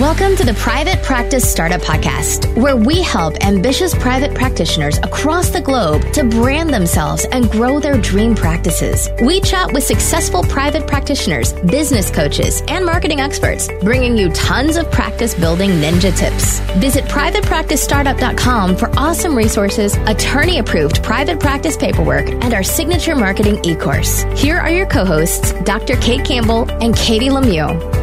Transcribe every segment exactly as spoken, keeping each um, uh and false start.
Welcome to the Private Practice Startup Podcast, where we help ambitious private practitioners across the globe to brand themselves and grow their dream practices. We chat with successful private practitioners, business coaches, and marketing experts, bringing you tons of practice-building ninja tips. Visit private practice startup dot com for awesome resources, attorney-approved private practice paperwork, and our signature marketing e-course. Here are your co-hosts, Doctor Kate Campbell and Katie Lemieux.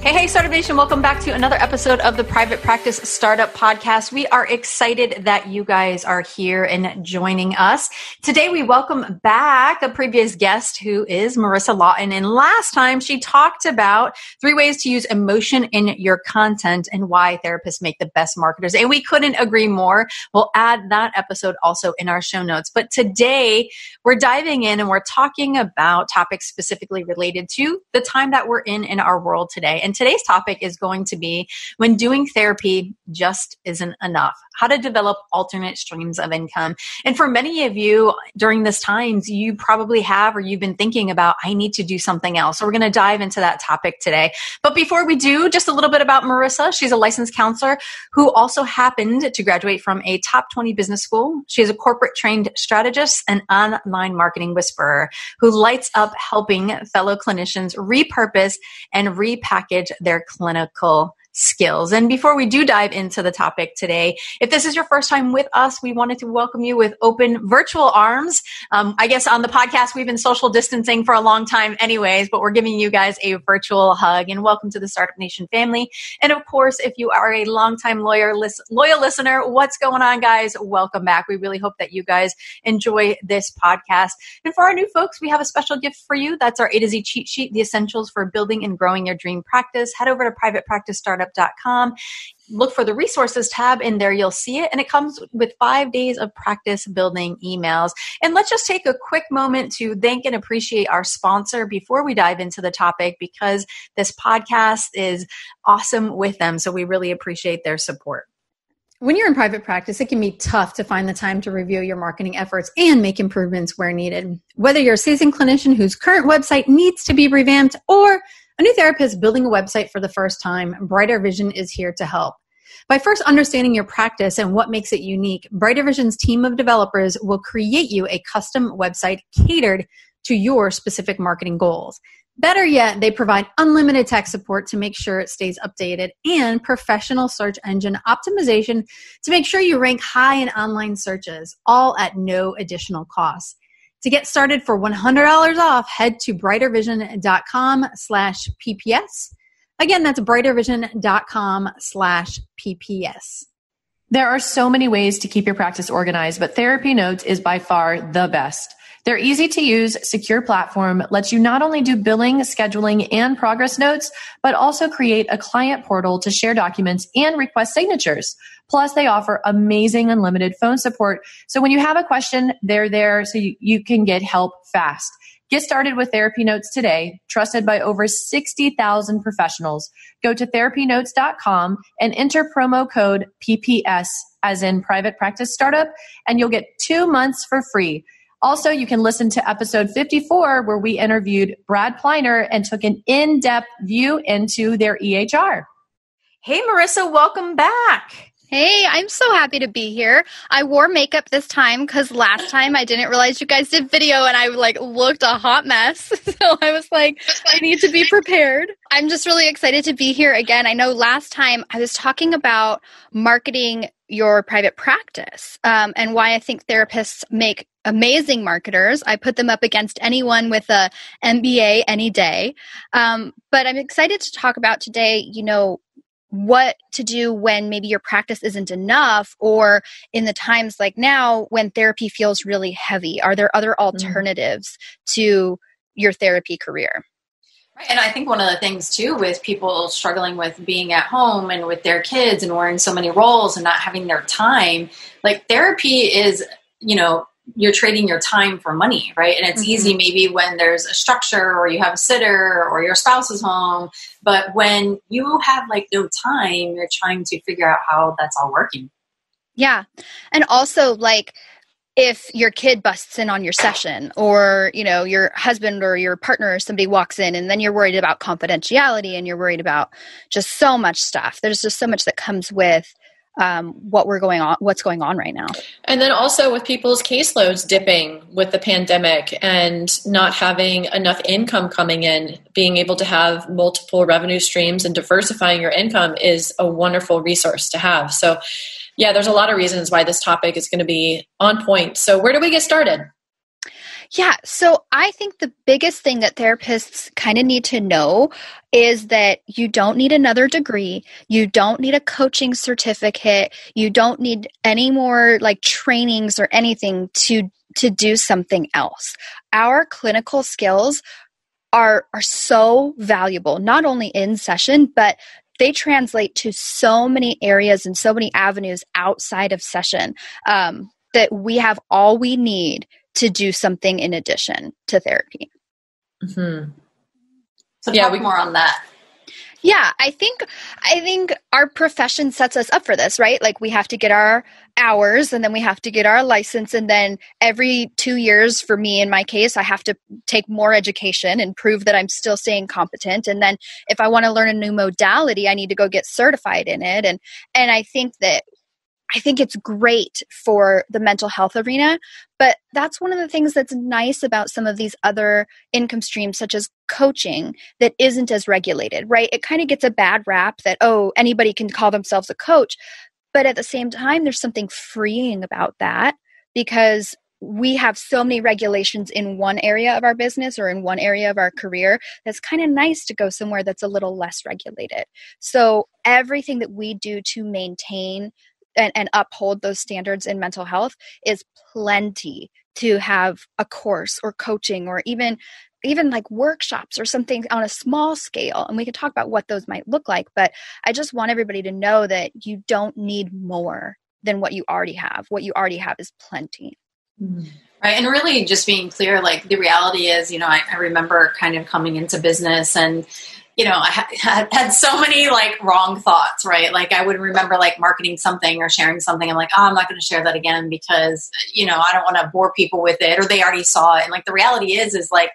Hey, hey, Startup Nation. Welcome back to another episode of the Private Practice Startup Podcast. We are excited that you guys are here and joining us. Today, we welcome back a previous guest who is Marissa Lawton. And last time, she talked about three ways to use emotion in your content and why therapists make the best marketers. And we couldn't agree more. We'll add that episode also in our show notes. But today, we're diving in and we're talking about topics specifically related to the time that we're in in our world today. And today's topic is going to be when doing therapy just isn't enough, how to develop alternate streams of income. And for many of you during this time, you probably have, or you've been thinking about, I need to do something else. So we're going to dive into that topic today. But before we do, just a little bit about Marissa. She's a licensed counselor who also happened to graduate from a top twenty business school. She is a corporate trained strategist and online marketing whisperer who lights up helping fellow clinicians repurpose and repackage their clinical skills. And before we do dive into the topic today, if this is your first time with us, we wanted to welcome you with open virtual arms. Um, I guess on the podcast, we've been social distancing for a long time anyways, but we're giving you guys a virtual hug and welcome to the Startup Nation family. And of course, if you are a longtime lawyer, list, loyal listener, what's going on, guys? Welcome back. We really hope that you guys enjoy this podcast. And for our new folks, we have a special gift for you. That's our A to Z cheat sheet, the essentials for building and growing your dream practice. Head over to private practice startup dot com. Look for the resources tab in there. You'll see it. And it comes with five days of practice building emails. And let's just take a quick moment to thank and appreciate our sponsor before we dive into the topic, because this podcast is awesome with them. So we really appreciate their support. When you're in private practice, it can be tough to find the time to review your marketing efforts and make improvements where needed. Whether you're a seasoned clinician whose current website needs to be revamped or a new therapist building a website for the first time, Brighter Vision is here to help. By first understanding your practice and what makes it unique, Brighter Vision's team of developers will create you a custom website catered to your specific marketing goals. Better yet, they provide unlimited tech support to make sure it stays updated and professional search engine optimization to make sure you rank high in online searches, all at no additional cost. To get started for one hundred dollars off, head to brighter vision dot com slash P P S. Again, that's brighter vision dot com slash P P S. There are so many ways to keep your practice organized, but Therapy Notes is by far the best. Their easy-to-use, secure platform lets you not only do billing, scheduling, and progress notes, but also create a client portal to share documents and request signatures. Plus, they offer amazing unlimited phone support. So when you have a question, they're there so you, you can get help fast. Get started with Therapy Notes today, trusted by over sixty thousand professionals. Go to therapy notes dot com and enter promo code P P S, as in Private Practice Startup, and you'll get two months for free. Also, you can listen to episode fifty-four, where we interviewed Brad Pliner and took an in-depth view into their E H R. Hey, Marissa, welcome back. Hey, I'm so happy to be here. I wore makeup this time because last time I didn't realize you guys did video and I like looked a hot mess. So I was like, I need to be prepared. I'm just really excited to be here again. I know last time I was talking about marketing your private practice um, and why I think therapists make amazing marketers. I put them up against anyone with a M B A any day. Um, but I'm excited to talk about today, you know, what to do when maybe your practice isn't enough, or in the times like now when therapy feels really heavy. Are there other alternatives mm-hmm. to your therapy career? Right. And I think one of the things too with people struggling with being at home and with their kids and wearing so many roles and not having their time, like therapy is, you know, you're trading your time for money, right? And it's mm-hmm. easy maybe when there's a structure or you have a sitter or your spouse is home. But when you have like no time, you're trying to figure out how that's all working. Yeah. And also like if your kid busts in on your session, or, you know, your husband or your partner or somebody walks in, and then you're worried about confidentiality, and you're worried about just so much stuff. There's just so much that comes with Um, what we're going on, what's going on right now. And then also with people's caseloads dipping with the pandemic and not having enough income coming in, being able to have multiple revenue streams and diversifying your income is a wonderful resource to have. So yeah, there's a lot of reasons why this topic is going to be on point. So where do we get started? Yeah. So I think the biggest thing that therapists kind of need to know is that you don't need another degree. You don't need a coaching certificate. You don't need any more like trainings or anything to, to do something else. Our clinical skills are, are so valuable, not only in session, but they translate to so many areas and so many avenues outside of session, um, that we have all we need to do something in addition to therapy. Mm-hmm. So yeah, talk we more on that. Yeah, I think I think our profession sets us up for this, right? Like we have to get our hours, and then we have to get our license, and then every two years for me in my case, I have to take more education and prove that I'm still staying competent. And then if I want to learn a new modality, I need to go get certified in it. And and I think that I think it's great for the mental health arena, but that's one of the things that's nice about some of these other income streams, such as coaching, that isn't as regulated, right? It kind of gets a bad rap that, oh, anybody can call themselves a coach. But at the same time, there's something freeing about that, because we have so many regulations in one area of our business or in one area of our career that's kind of nice to go somewhere that's a little less regulated. So everything that we do to maintain And, and uphold those standards in mental health is plenty to have a course or coaching or even even like workshops or something on a small scale. And we could talk about what those might look like. But I just want everybody to know that you don't need more than what you already have. What you already have is plenty. Mm-hmm. Right. And really just being clear, like the reality is, you know, I, I remember kind of coming into business and you know, I had, had so many like wrong thoughts, right? Like I would remember like marketing something or sharing something. I'm like, oh, I'm not going to share that again because, you know, I don't want to bore people with it or they already saw it. And like, the reality is, is like,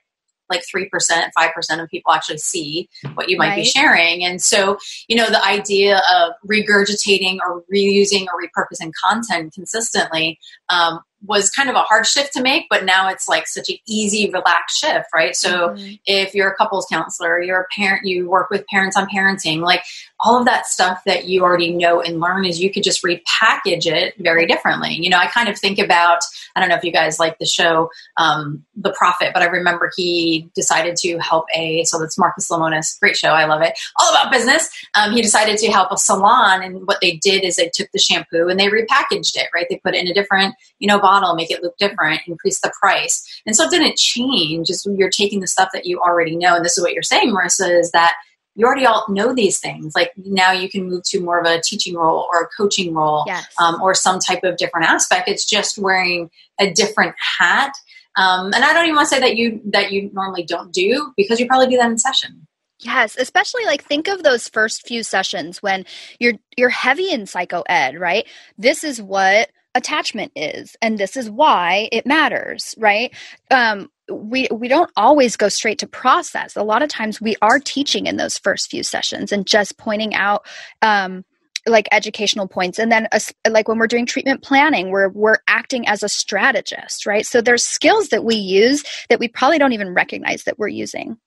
like three percent, five percent of people actually see what you might right. be sharing. And so, you know, the idea of regurgitating or reusing or repurposing content consistently, um, was kind of a hard shift to make, but now it's like such an easy, relaxed shift, right? So mm-hmm. if you're a couples counselor, you're a parent, you work with parents on parenting, like all of that stuff that you already know and learn is you could just repackage it very differently. You know, I kind of think about, I don't know if you guys like the show, um, The Prophet, but I remember he decided to help a, so that's Marcus Lemonis, great show, I love it, all about business. Um, he decided to help a salon, and what they did is they took the shampoo and they repackaged it, right? They put it in a different, you know, bottle, make it look different, increase the price. And so it didn't change. It's you're taking the stuff that you already know. And this is what you're saying, Marissa, is that you already all know these things. Like now you can move to more of a teaching role or a coaching role, yes. um, or some type of different aspect. It's just wearing a different hat. Um, and I don't even want to say that you, that you normally don't do, because you probably do that in session. Yes, especially like think of those first few sessions when you're, you're heavy in psychoed, right? This is what attachment is, and this is why it matters, right? Um, we we don't always go straight to process. A lot of times we are teaching in those first few sessions and just pointing out um, like educational points. And then uh, like when we're doing treatment planning, we're, we're acting as a strategist, right? So there's skills that we use that we probably don't even recognize that we're using.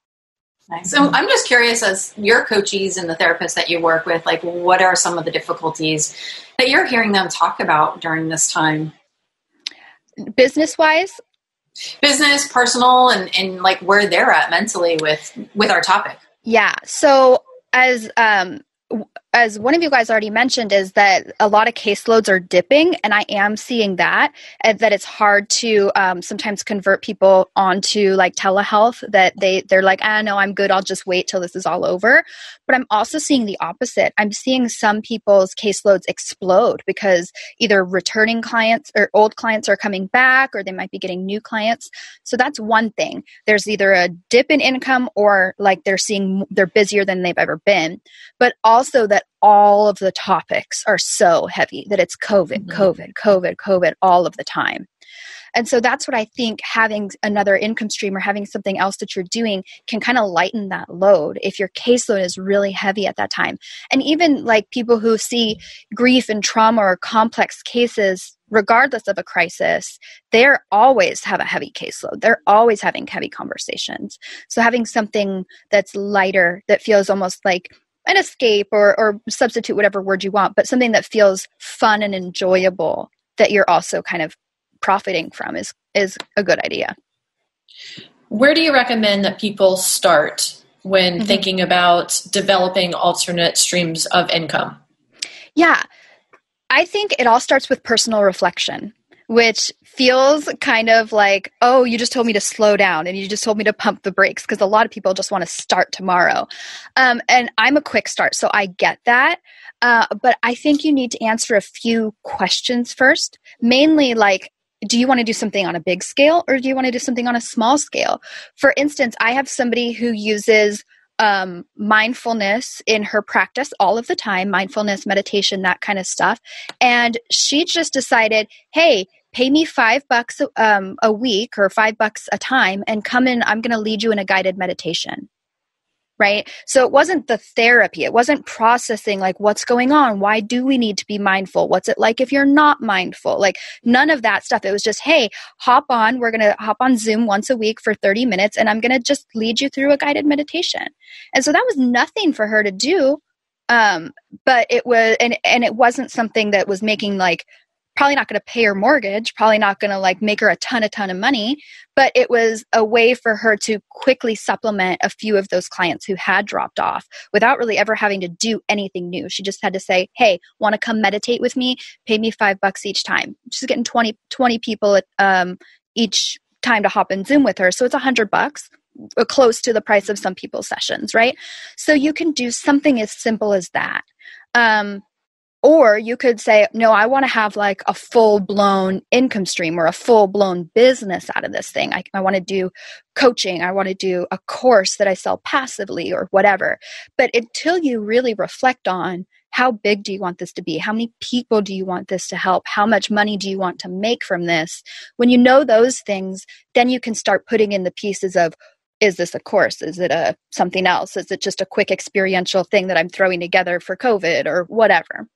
Nice. So I'm just curious, as your coaches and the therapists that you work with, like what are some of the difficulties that you're hearing them talk about during this time? Business-wise? Business, personal, and, and like where they're at mentally with, with our topic. Yeah. So as, um, as one of you guys already mentioned, is that a lot of caseloads are dipping, and I am seeing that, and that it's hard to um, sometimes convert people onto like telehealth, that they, they're like, ah, no, I'm good. I'll just wait till this is all over. But I'm also seeing the opposite. I'm seeing some people's caseloads explode because either returning clients or old clients are coming back, or they might be getting new clients. So that's one thing. There's either a dip in income, or like they're seeing they're busier than they've ever been. But also that all of the topics are so heavy that it's COVID, mm-hmm. COVID, COVID, COVID all of the time. And so that's what I think having another income stream or having something else that you're doing can kind of lighten that load if your caseload is really heavy at that time. And even like people who see grief and trauma or complex cases, regardless of a crisis, they're always have a heavy caseload. They're always having heavy conversations. So having something that's lighter, that feels almost like an escape or, or substitute whatever word you want, but something that feels fun and enjoyable that you're also kind of profiting from is, is a good idea. Where do you recommend that people start when mm-hmm. thinking about developing alternate streams of income? Yeah. I think it all starts with personal reflection, which feels kind of like, oh, you just told me to slow down and you just told me to pump the brakes, because a lot of people just want to start tomorrow. Um, and I'm a quick start, so I get that. Uh, but I think you need to answer a few questions first, mainly like, do you want to do something on a big scale or do you want to do something on a small scale? For instance, I have somebody who uses Um, mindfulness in her practice all of the time, mindfulness, meditation, that kind of stuff. And she just decided, hey, pay me five bucks um, a week or five bucks a time and come in, I'm going to lead you in a guided meditation. Right? So it wasn't the therapy. It wasn't processing like what's going on. Why do we need to be mindful? What's it like if you're not mindful? Like none of that stuff. It was just, hey, hop on. We're going to hop on Zoom once a week for thirty minutes and I'm going to just lead you through a guided meditation. And so that was nothing for her to do. Um, but it was, and, and it wasn't something that was making like, probably not going to pay her mortgage, probably not going to like make her a ton, a ton of money, but it was a way for her to quickly supplement a few of those clients who had dropped off without really ever having to do anything new. She just had to say, hey, want to come meditate with me? Pay me five bucks each time. She's getting twenty, twenty people um, each time to hop in Zoom with her. So it's a hundred bucks, close to the price of some people's sessions, right? So you can do something as simple as that. Um, Or you could say, no, I want to have like a full-blown income stream or a full-blown business out of this thing. I, I want to do coaching. I want to do a course that I sell passively or whatever. But until you really reflect on how big do you want this to be? How many people do you want this to help? How much money do you want to make from this? When you know those things, then you can start putting in the pieces of, is this a course? Is it a something else? Is it just a quick experiential thing that I'm throwing together for COVID or whatever?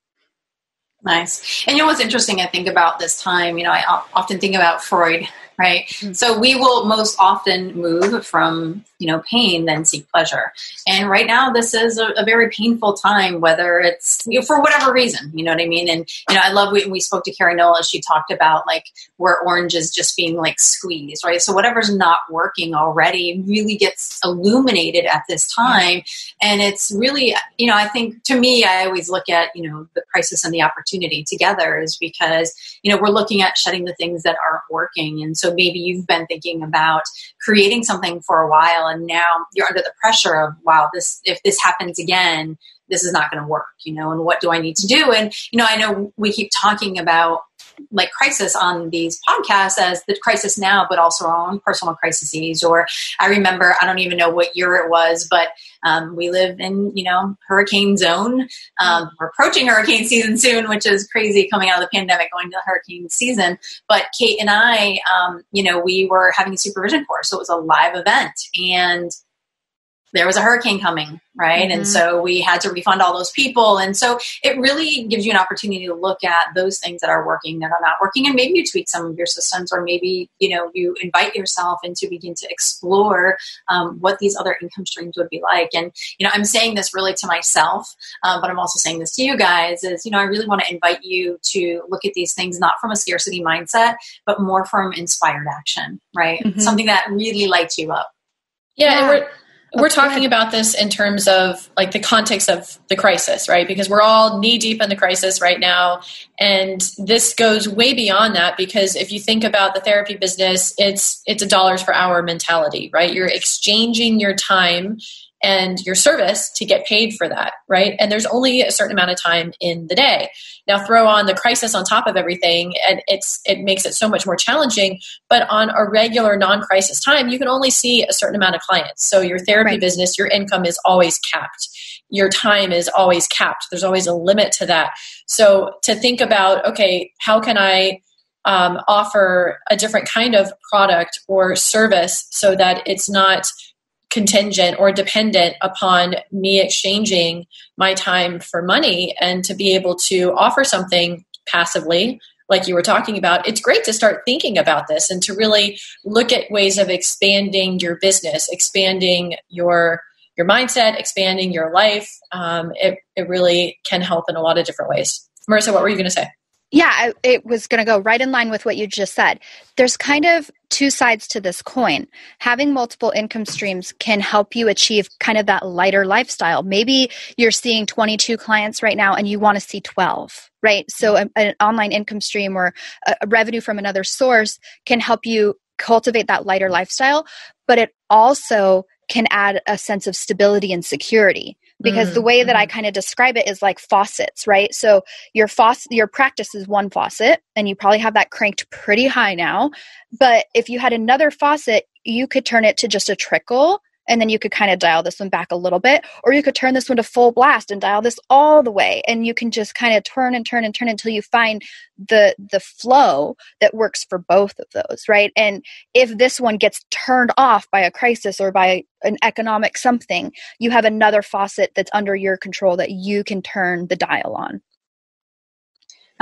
Nice. And you know what's interesting, I think about this time, you know, I often think about Freud, right? Mm-hmm. So we will most often move from, you know, pain then seek pleasure. And right now this is a, a very painful time, whether it's, you know, for whatever reason, you know what I mean? And, you know, I love when we spoke to Carrie Nola, she talked about like where orange is just being like squeezed, right? So whatever's not working already really gets illuminated at this time. Mm-hmm. And it's really, you know, I think to me, I always look at, you know, the crisis and the opportunity together is because, you know, we're looking at shedding the things that aren't working. And so maybe you've been thinking about creating something for a while and now you're under the pressure of, wow, this, if this happens again, this is not going to work, you know, and what do I need to do? And, you know, I know we keep talking about like crisis on these podcasts as the crisis now, but also our own personal crises. Or I remember, I don't even know what year it was, but um, we live in, you know, hurricane zone. Um, we're approaching hurricane season soon, which is crazy coming out of the pandemic, going to the hurricane season. But Kate and I, um, you know, we were having a supervision course. So it was a live event and there was a hurricane coming, right? Mm-hmm. And so we had to refund all those people. And so it really gives you an opportunity to look at those things that are working, that are not working, and maybe you tweak some of your systems, or maybe, you know, you invite yourself into begin to explore um, what these other income streams would be like. And, you know, I'm saying this really to myself, um, but I'm also saying this to you guys is, you know, I really want to invite you to look at these things, not from a scarcity mindset, but more from inspired action, right? Mm-hmm. Something that really lights you up. Yeah. yeah. And we're, We're talking about this in terms of like the context of the crisis, right? Because we're all knee deep in the crisis right now. And this goes way beyond that, because if you think about the therapy business, it's, it's a dollars per hour mentality, right? You're exchanging your time and your service to get paid for that, right? And there's only a certain amount of time in the day. Now throw on the crisis on top of everything, and it's it makes it so much more challenging. But on a regular non-crisis time, you can only see a certain amount of clients. So your therapy right. business, your income is always capped. Your time is always capped. There's always a limit to that. So to think about, okay, how can I um, offer a different kind of product or service so that it's not contingent or dependent upon me exchanging my time for money, and to be able to offer something passively, like you were talking about, it's great to start thinking about this and to really look at ways of expanding your business, expanding your your mindset, expanding your life. Um, it, it really can help in a lot of different ways. Marissa, what were you going to say? Yeah, I, it was going to go right in line with what you just said. There's kind of two sides to this coin. Having multiple income streams can help you achieve kind of that lighter lifestyle. Maybe you're seeing twenty-two clients right now and you want to see twelve, right? So a, an online income stream or a, a revenue from another source can help you cultivate that lighter lifestyle, but it also can add a sense of stability and security. Because mm-hmm. the way that I kind of describe it is like faucets, right? So your faucet, your practice is one faucet, and you probably have that cranked pretty high now. But if you had another faucet, you could turn it to just a trickle, and then you could kind of dial this one back a little bit, or you could turn this one to full blast and dial this all the way. And you can just kind of turn and turn and turn until you find the the flow that works for both of those, right? And if this one gets turned off by a crisis or by an economic something, you have another faucet that's under your control that you can turn the dial on.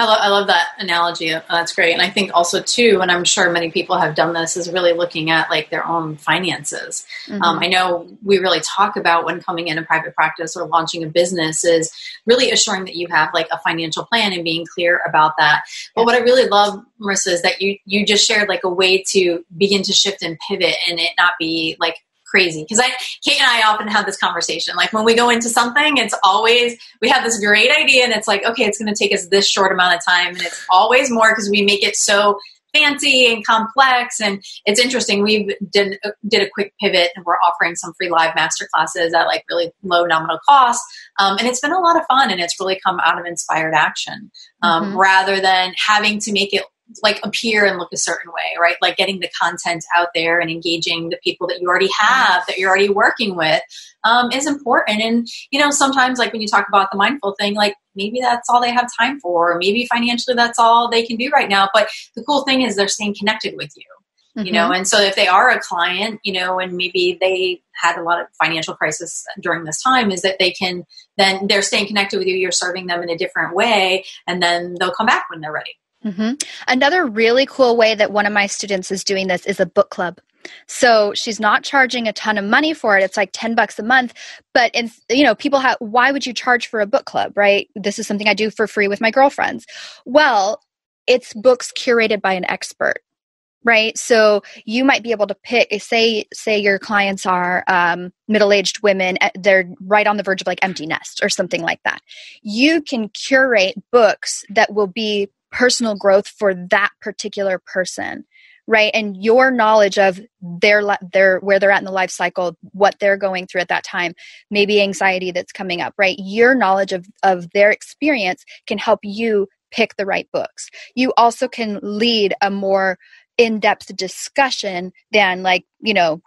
I love, I love that analogy. That's great. And I think also too, and I'm sure many people have done this, is really looking at like their own finances. Mm-hmm. Um, I know we really talk about when coming into private practice or launching a business is really assuring that you have like a financial plan and being clear about that. But yes. What I really love, Marissa, is that you, you just shared like a way to begin to shift and pivot and it not be like crazy. Because I, Kate and I often have this conversation. Like when we go into something, it's always, we have this great idea and it's like, okay, it's going to take us this short amount of time. And it's always more because we make it so fancy and complex. And it's interesting. We did, did a quick pivot and we're offering some free live masterclasses at like really low nominal cost. Um, and it's been a lot of fun and it's really come out of inspired action um, mm-hmm. rather than having to make it like appear and look a certain way, right? Like getting the content out there and engaging the people that you already have, that you're already working with, um, is important. And, you know, sometimes like when you talk about the mindful thing, like maybe that's all they have time for, or maybe financially that's all they can do right now. But the cool thing is they're staying connected with you. You know, and so if they are a client, you know, and maybe they had a lot of financial crisis during this time, is that they can then they're staying connected with you. You're serving them in a different way, and then they'll come back when they're ready. Mm-hmm. Another really cool way that one of my students is doing this is a book club. So she's not charging a ton of money for it. It's like ten bucks a month. But, in, you know, people have, why would you charge for a book club, right? This is something I do for free with my girlfriends. Well, it's books curated by an expert. Right. So you might be able to pick, say, say your clients are um, middle-aged women, they're right on the verge of like empty nest or something like that. You can curate books that will be personal growth for that particular person. Right. And your knowledge of their, their, where they're at in the life cycle, what they're going through at that time, maybe anxiety that's coming up, right. Your knowledge of, of their experience can help you pick the right books. You also can lead a more in-depth discussion than like, you know,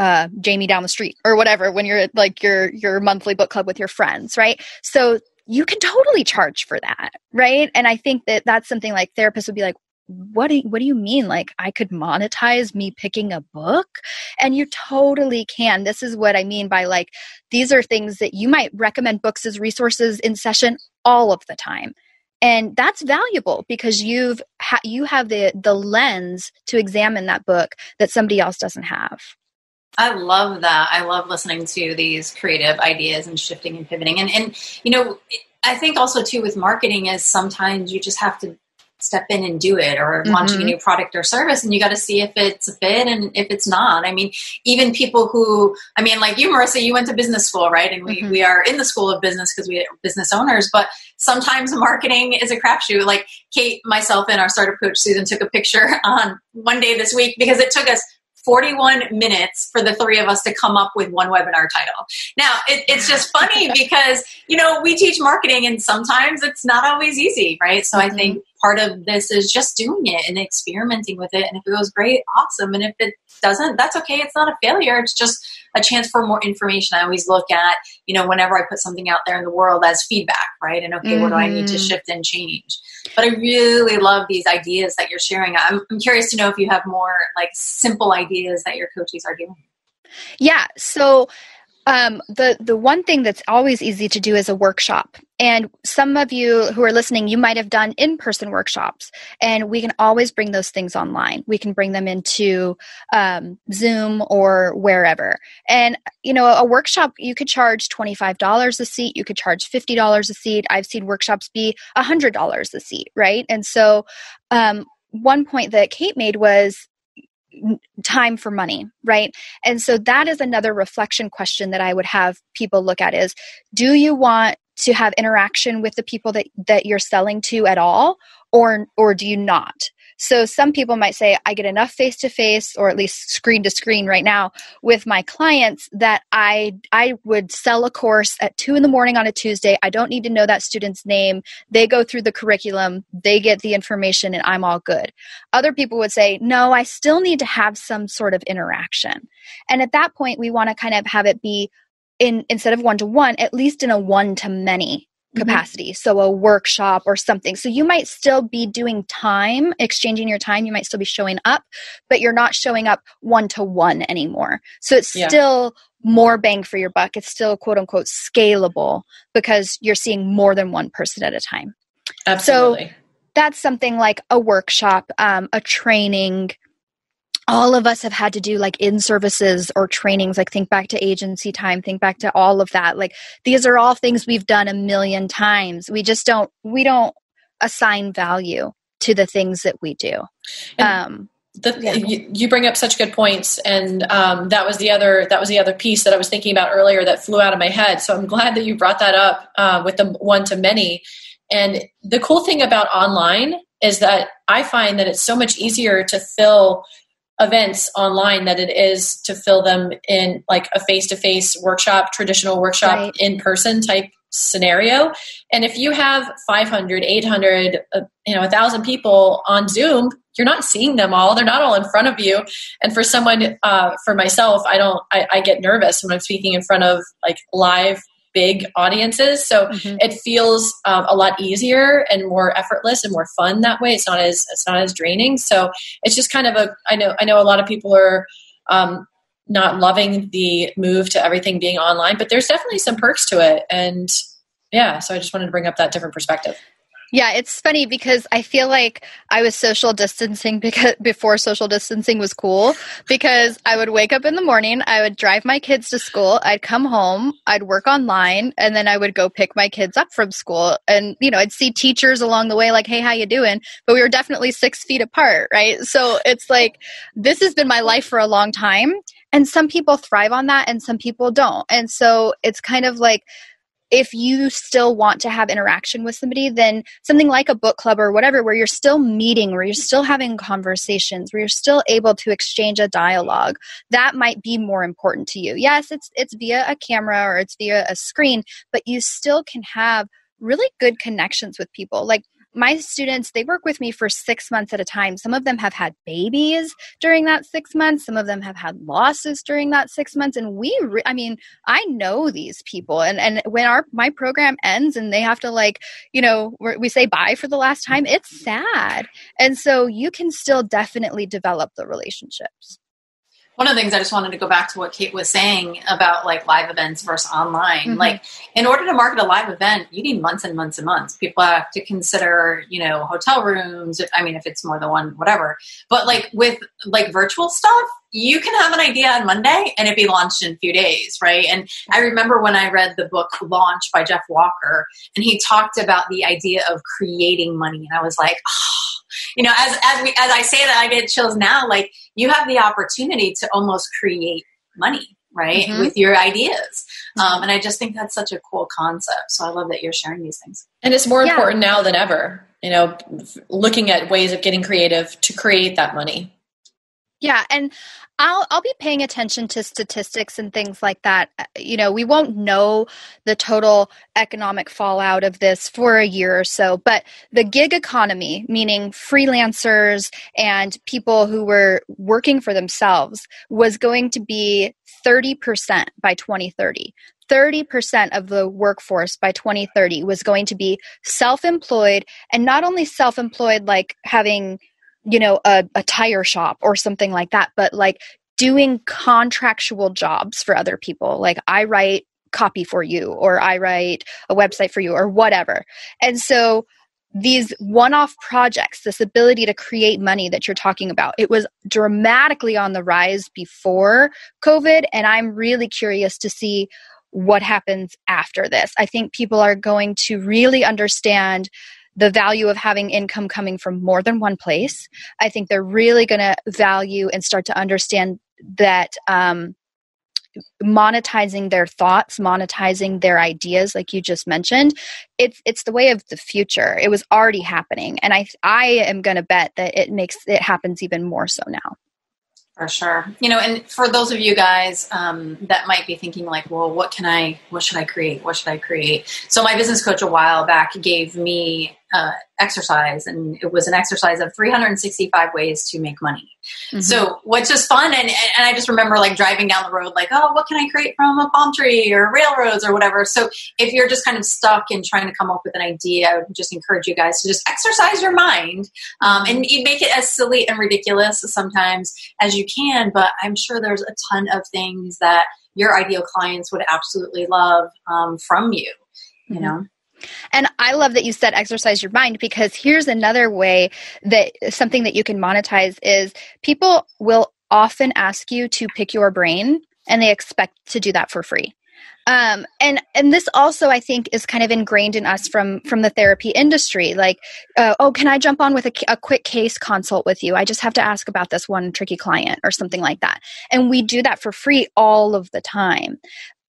uh, Jamie down the street or whatever, when you're at like your, your monthly book club with your friends. Right. So you can totally charge for that. Right. And I think that that's something like therapists would be like, what do you, what do you mean? Like I could monetize me picking a book? And you totally can. This is what I mean by like, these are things that you might recommend books as resources in session all of the time. And that's valuable because you've ha- you have the the lens to examine that book that somebody else doesn't have. I love that. I love listening to these creative ideas and shifting and pivoting. And, and you know, I think also, too, with marketing is sometimes you just have to step in and do it or mm-hmm. launching a new product or service and you got to see if it's a fit and if it's not. I mean, even people who, I mean, like you, Marissa, you went to business school, right? And we, mm-hmm. we are in the school of business because we are business owners, but sometimes marketing is a crapshoot. Like Kate, myself, and our startup coach, Susan, took a picture on one day this week because it took us forty-one minutes for the three of us to come up with one webinar title. Now, it, it's just funny because, you know, we teach marketing and sometimes it's not always easy, right? So mm-hmm. I think part of this is just doing it and experimenting with it. And if it goes great, awesome. And if it doesn't, that's okay. It's not a failure. It's just a chance for more information. I always look at, you know, whenever I put something out there in the world as feedback, right? And okay, mm-hmm. what do I need to shift and change? But I really love these ideas that you're sharing. I'm, I'm curious to know if you have more like simple ideas that your coaches are doing. Yeah. So um, the, the one thing that's always easy to do is a workshop. And some of you who are listening, you might have done in-person workshops, and we can always bring those things online. We can bring them into um, Zoom or wherever. And, you know, a workshop, you could charge twenty-five dollars a seat. You could charge fifty dollars a seat. I've seen workshops be one hundred dollars a seat, right? And so um, one point that Kate made was time for money, right? And so that is another reflection question that I would have people look at is, do you want to have interaction with the people that, that you're selling to at all, or or do you not? So some people might say, I get enough face-to-face, or at least screen-to-screen right now, with my clients that I I would sell a course at two in the morning on a Tuesday. I don't need to know that student's name. They go through the curriculum, they get the information, and I'm all good. Other people would say, no, I still need to have some sort of interaction. And at that point, we want to kind of have it be in instead of one-to-one, at least in a one-to-many capacity. Mm-hmm. So a workshop or something. So you might still be doing time, exchanging your time. You might still be showing up, but you're not showing up one-to-one anymore. So it's yeah. still more bang for your buck. It's still quote unquote scalable because you're seeing more than one person at a time. Absolutely. So that's something like a workshop, um, a training. All of us have had to do like in-services or trainings, like think back to agency time, think back to all of that. Like these are all things we've done a million times. We just don't, we don't assign value to the things that we do. Um, the, yeah. you, you bring up such good points. And um, that was the other, that was the other piece that I was thinking about earlier that flew out of my head. So I'm glad that you brought that up uh, with the one-to-many. And the cool thing about online is that I find that it's so much easier to fill events online that it is to fill them in like a face-to-face workshop, traditional workshop, right. in-person type scenario. And if you have five hundred, eight hundred, uh, you know, a thousand people on Zoom, you're not seeing them all. They're not all in front of you. And for someone, uh, for myself, I don't, I, I get nervous when I'm speaking in front of like live big audiences. So mm-hmm. it feels um, a lot easier and more effortless and more fun that way. It's not as, it's not as draining. So it's just kind of a, I know, I know a lot of people are um, not loving the move to everything being online, but there's definitely some perks to it. And yeah, so I just wanted to bring up that different perspective. Yeah, it's funny because I feel like I was social distancing because before social distancing was cool, because I would wake up in the morning, I would drive my kids to school, I'd come home, I'd work online, and then I would go pick my kids up from school. And, you know, I'd see teachers along the way like, hey, how you doing? But we were definitely six feet apart, right? So it's like, this has been my life for a long time. And some people thrive on that and some people don't. And so it's kind of like, if you still want to have interaction with somebody, then something like a book club or whatever, where you're still meeting, where you're still having conversations, where you're still able to exchange a dialogue, that might be more important to you. Yes, it's it's via a camera or it's via a screen, but you still can have really good connections with people. Like my students, they work with me for six months at a time. Some of them have had babies during that six months. Some of them have had losses during that six months. And we, re- I mean, I know these people. And and when our my program ends and they have to like, you know, we're, we say bye for the last time, it's sad. And so you can still definitely develop the relationships. One of the things I just wanted to go back to what Kate was saying about like live events versus online, mm-hmm. like in order to market a live event, you need months and months and months. People have to consider, you know, hotel rooms. I mean, if it's more than one, whatever, but like with like virtual stuff, you can have an idea on Monday and it'd be launched in a few days. Right. And I remember when I read the book Launch by Jeff Walker, and he talked about the idea of creating money. And I was like, oh, you know, as as we as I say that, I get chills now. Like you have the opportunity to almost create money, right, mm-hmm. with your ideas, um, and I just think that's such a cool concept. So I love that you're sharing these things. And it's more yeah. important now than ever. You know, looking at ways of getting creative to create that money. Yeah. And I'll I'll be paying attention to statistics and things like that. You know, we won't know the total economic fallout of this for a year or so, but the gig economy, meaning freelancers and people who were working for themselves, was going to be thirty percent by twenty thirty. thirty percent of the workforce by twenty thirty was going to be self-employed, and not only self-employed like having, you know, a, a tire shop or something like that, but like doing contractual jobs for other people. Like I write copy for you, or I write a website for you, or whatever. And so these one-off projects, this ability to create money that you're talking about, it was dramatically on the rise before COVID. And I'm really curious to see what happens after this. I think people are going to really understand the value of having income coming from more than one place. I think they're really going to value and start to understand that um, monetizing their thoughts, monetizing their ideas, like you just mentioned, it's it's the way of the future. It was already happening. And I I am going to bet that it makes it happens even more so now. For sure. You know, and for those of you guys um, that might be thinking like, well, what can I, what should I create? What should I create? So my business coach a while back gave me uh, exercise, and it was an exercise of three hundred sixty-five ways to make money. Mm-hmm. So what's just fun. And, and I just remember like driving down the road, like, oh, what can I create from a palm tree or railroads or whatever. So if you're just kind of stuck in trying to come up with an idea, I would just encourage you guys to just exercise your mind um, and make it as silly and ridiculous sometimes as you can. But I'm sure there's a ton of things that your ideal clients would absolutely love um, from you, you mm-hmm. know? And I love that you said exercise your mind, because here's another way that something that you can monetize is people will often ask you to pick your brain, and they expect to do that for free. Um, and, and this also, I think, is kind of ingrained in us from, from the therapy industry. Like, uh, oh, can I jump on with a, a quick case consult with you? I just have to ask about this one tricky client or something like that. And we do that for free all of the time.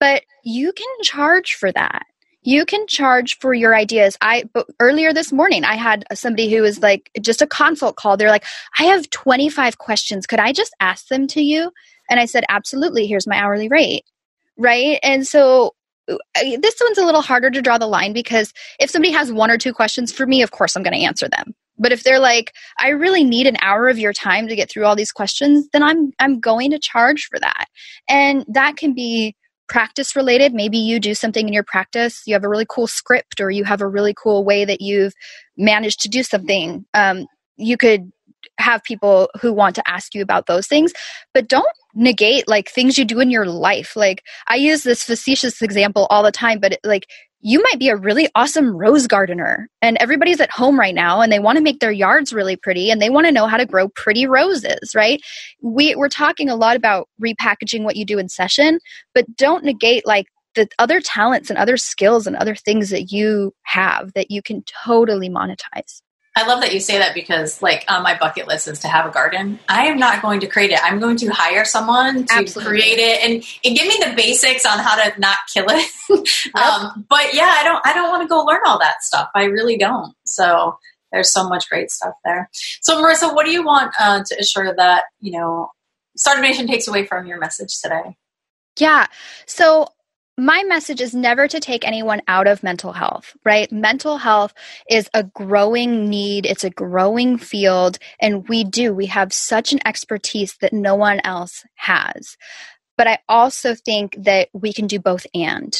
But you can charge for that. You can charge for your ideas. I but earlier this morning, I had somebody who was like, just a consult call. They're like, I have twenty-five questions. Could I just ask them to you? And I said, absolutely. Here's my hourly rate, right? And so this one's a little harder to draw the line, because if somebody has one or two questions for me, of course, I'm going to answer them. But if they're like, I really need an hour of your time to get through all these questions, then I'm I'm going to charge for that. And that can be practice related. Maybe you do something in your practice. You have a really cool script, or you have a really cool way that you've managed to do something. Um, you could have people who want to ask you about those things, but don't negate like things you do in your life. Like I use this facetious example all the time, but it, like you might be a really awesome rose gardener, and everybody's at home right now and they want to make their yards really pretty, and they want to know how to grow pretty roses, right? We, we're talking a lot about repackaging what you do in session, but don't negate like the other talents and other skills and other things that you have that you can totally monetize. I love that you say that, because like on my bucket list is to have a garden. I am not going to create it. I'm going to hire someone to Absolutely. create it and, and give me the basics on how to not kill it. Yep. Um, but yeah, I don't, I don't want to go learn all that stuff. I really don't. So there's so much great stuff there. So Marissa, what do you want uh, to assure that, you know, Startup Nation takes away from your message today? Yeah. So my message is never to take anyone out of mental health, right? Mental health is a growing need. It's a growing field. And we do, we have such an expertise that no one else has. But I also think that we can do both and,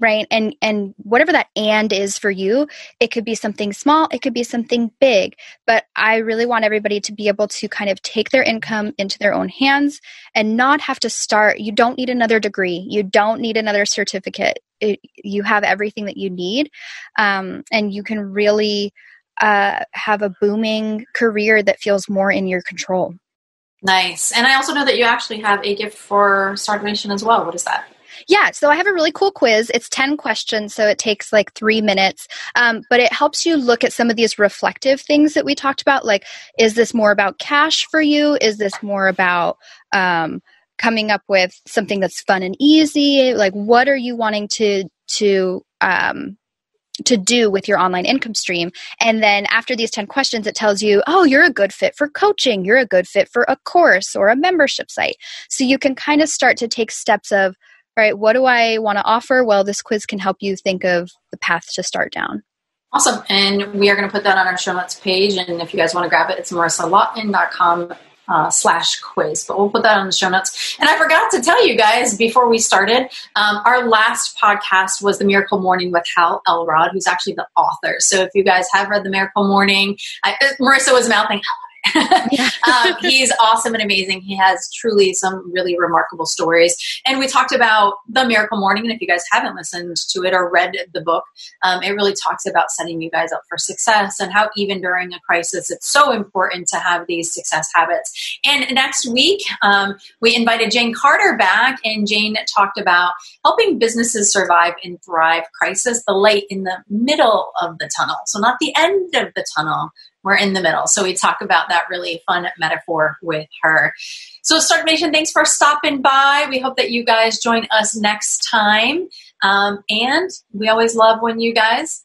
right? And, and whatever that and is for you, it could be something small, it could be something big. But I really want everybody to be able to kind of take their income into their own hands and not have to start. You don't need another degree. You don't need another certificate. It, you have everything that you need. Um, and you can really uh, have a booming career that feels more in your control. Nice. And I also know that you actually have a gift for Startup Nation as well. What is that? Yeah. So I have a really cool quiz. It's ten questions. So it takes like three minutes. Um, but it helps you look at some of these reflective things that we talked about. Like, is this more about cash for you? Is this more about, um, coming up with something that's fun and easy? Like, what are you wanting to, to, um, to do with your online income stream. And then after these ten questions, it tells you, oh, you're a good fit for coaching. You're a good fit for a course or a membership site. So you can kind of start to take steps of, all right, what do I want to offer? Well, this quiz can help you think of the path to start down. Awesome. And we are going to put that on our show notes page. And if you guys want to grab it, it's marissa lawton dot com Uh, slash quiz, but we'll put that on the show notes. And I forgot to tell you guys before we started, um, our last podcast was The Miracle Morning with Hal Elrod, who's actually the author. So if you guys have read The Miracle Morning, I, Marissa was mouthing, yeah. um, he's awesome and amazing. He has truly some really remarkable stories. And we talked about The Miracle Morning. And if you guys haven't listened to it or read the book, um, it really talks about setting you guys up for success and how even during a crisis, it's so important to have these success habits. And next week, um, we invited Jane Carter back, and Jane talked about helping businesses survive and thrive crisis, the light in the middle of the tunnel. So not the end of the tunnel, we're in the middle. So we talk about that really fun metaphor with her. So Start Nation, thanks for stopping by. We hope that you guys join us next time. Um, and we always love when you guys...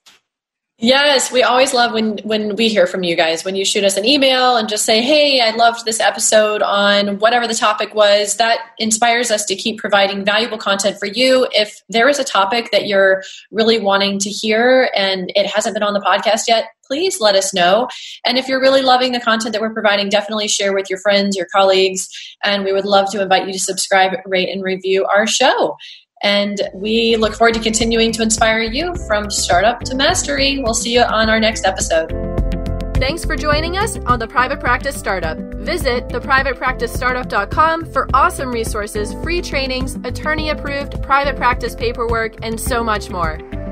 Yes, we always love when, when we hear from you guys, when you shoot us an email and just say, hey, I loved this episode on whatever the topic was. That inspires us to keep providing valuable content for you. If there is a topic that you're really wanting to hear and it hasn't been on the podcast yet, please let us know. And if you're really loving the content that we're providing, definitely share with your friends, your colleagues, and we would love to invite you to subscribe, rate, and review our show. And we look forward to continuing to inspire you from startup to mastery. We'll see you on our next episode. Thanks for joining us on The Private Practice Startup. Visit the private practice startup dot com for awesome resources, free trainings, attorney-approved private practice paperwork, and so much more.